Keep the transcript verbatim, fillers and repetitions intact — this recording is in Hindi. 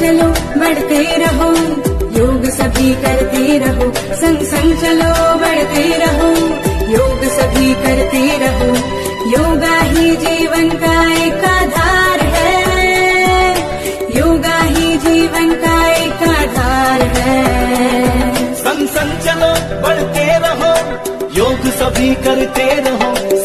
चलो बढ़ते रहो, योग सभी करते रहो, संग संग चलो बढ़ते रहो, योग सभी करते रहो। योगा ही जीवन का एक आधार है, योगा ही जीवन का एक आधार है। संग संग चलो बढ़ते रहो, योग सभी करते रहो,